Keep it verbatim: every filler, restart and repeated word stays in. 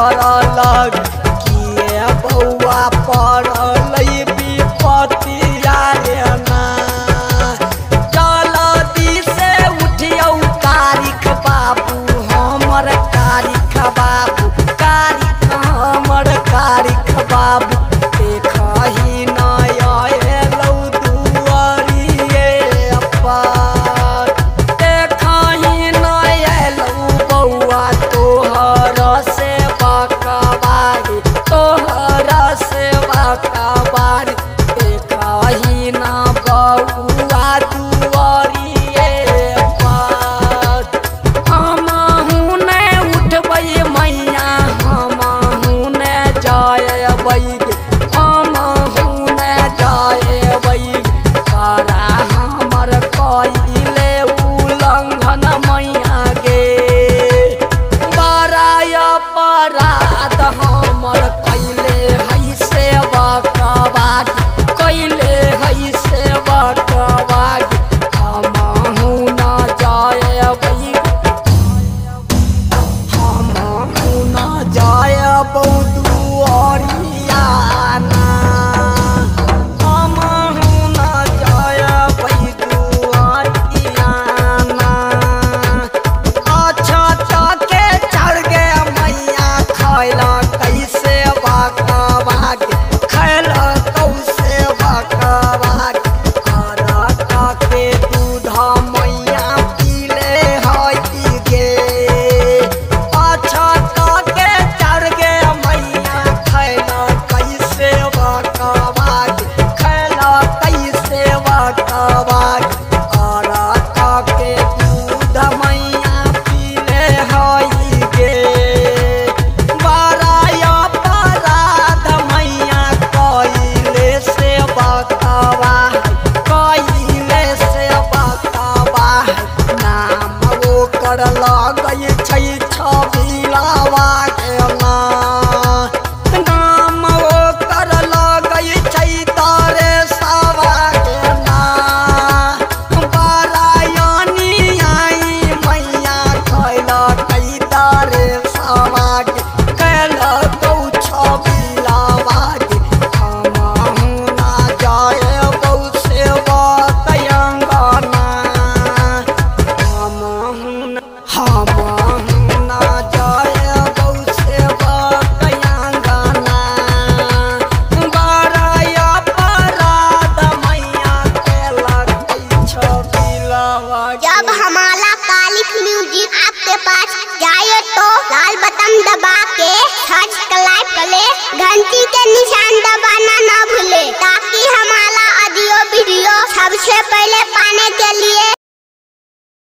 सरल किए बौआ पड़ल विपत्ति घंटी के निशान दबाना ना भूल।